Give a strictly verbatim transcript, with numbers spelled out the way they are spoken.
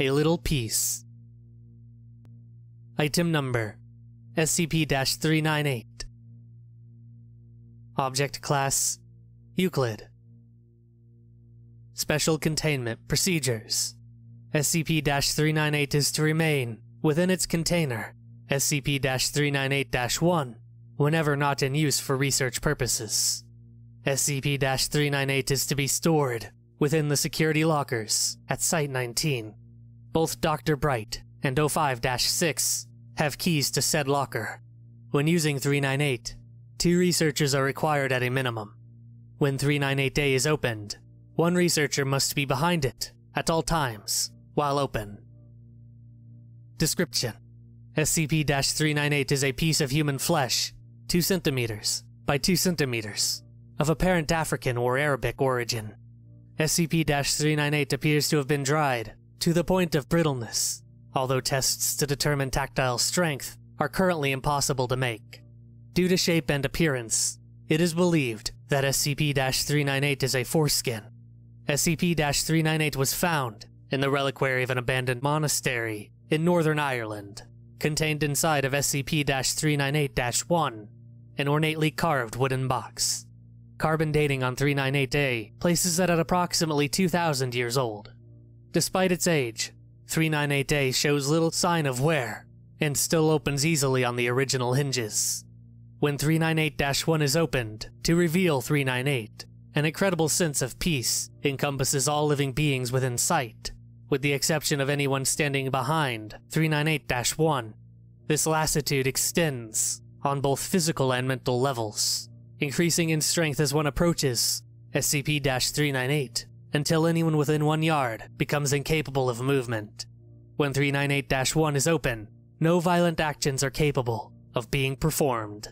A little piece. Item number, S C P three ninety-eight. Object class, Euclid. Special containment procedures. S C P three ninety-eight is to remain within its container, S C P three ninety-eight dash one, whenever not in use for research purposes. S C P three ninety-eight is to be stored within the security lockers at Site nineteen. Both Doctor Bright and O five dash six have keys to said locker. When using three ninety-eight, two researchers are required at a minimum. When three ninety-eight A is opened, one researcher must be behind it at all times while open. Description: S C P three ninety-eight is a piece of human flesh, two centimeters by two centimeters, of apparent African or Arabic origin. S C P three ninety-eight appears to have been dried to the point of brittleness, although tests to determine tactile strength are currently impossible to make. Due to shape and appearance, it is believed that S C P three ninety-eight is a foreskin. S C P three ninety-eight was found in the reliquary of an abandoned monastery in Northern Ireland, contained inside of S C P three ninety-eight dash one, an ornately carved wooden box. Carbon dating on three ninety-eight A places it at approximately two thousand years old. Despite its age, three ninety-eight A shows little sign of wear and still opens easily on the original hinges. When three ninety-eight dash one is opened to reveal three ninety-eight, an incredible sense of peace encompasses all living beings within sight, with the exception of anyone standing behind three ninety-eight dash one. This lassitude extends on both physical and mental levels, increasing in strength as one approaches S C P three ninety-eight, until anyone within one yard becomes incapable of movement. When three ninety-eight dash one is open, no violent actions are capable of being performed.